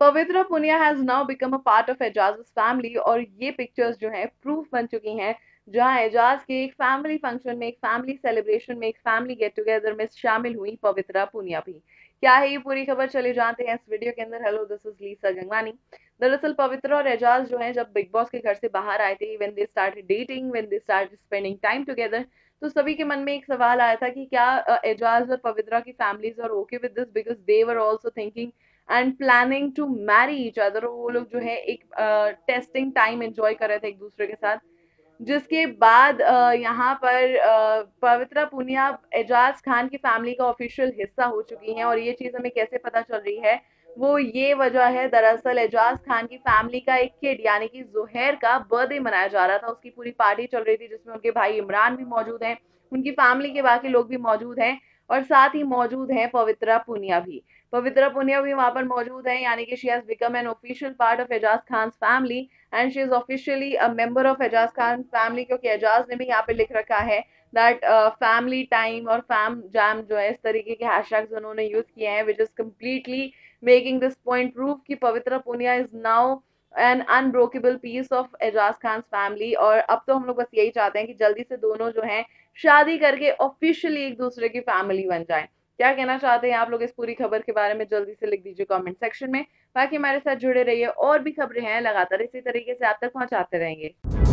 Pavitra Punia has now become a part of Ejaz family और ये pictures जो हैं प्रूफ बन चुकी हैं जहां एजाज के एक फैमिली फंक्शन में, एक फैमिली सेलिब्रेशन में, एक फैमिली गेट टुगेदर में शामिल हुई पवित्रा पुनिया भी। क्या है ये पूरी खबर, चले जाते हैं इस वीडियो के अंदर। Hello, this is Lisa Gangwani. दरअसल पवित्रा और एजाज जो हैं जब बिग बॉस के घर से बाहर आए थे, when they started dating, when they started spending time together, तो सभी के मन में एक सवाल आया था कि क्या एजाज और पवित्रा की families are okay with this, because they were also thinking and planning to marry each other. वो लोग जो है एक टेस्टिंग टाइम एंजॉय कर रहे थे एक दूसरे के साथ, जिसके बाद यहाँ पर पवित्रा पुनिया एजाज खान की फैमिली का ऑफिशियल हिस्सा हो चुकी हैं। और ये चीज़ हमें कैसे पता चल रही है, वो ये वजह है दरअसल एजाज खान की फैमिली का एक किड यानी कि जुहैर का बर्थडे मनाया जा रहा था, उसकी पूरी पार्टी चल रही थी जिसमें उनके भाई इमरान भी मौजूद हैं, उनकी फैमिली के बाकी लोग भी मौजूद हैं और साथ ही मौजूद हैं पवित्रा पुनिया भी। पवित्रा पुनिया भी वहाँ पर मौजूद हैं, यानी कि she has become an official part of Ejaz Khan family and she is officially a member of Ejaz Khan family, क्योंकि एजाज ने भी यहाँ पे लिख रखा है दैट फैमिली टाइम और फैम जैम जो है इस तरीके के हैशटैग्स उन्होंने यूज किए हैं, which is completely making this point proof कि Pavitra Punia is now an unbreakable piece of Ejaz Khan family. और अब तो हम लोग बस यही चाहते हैं कि जल्दी से दोनों जो हैं शादी करके ऑफिशियली एक दूसरे की फैमिली बन जाए। क्या कहना चाहते हैं आप लोग इस पूरी खबर के बारे में, जल्दी से लिख दीजिए कमेंट सेक्शन में। बाकी हमारे साथ जुड़े रहिए, और भी खबरें हैं लगातार इसी तरीके से आप तक पहुंचाते रहेंगे।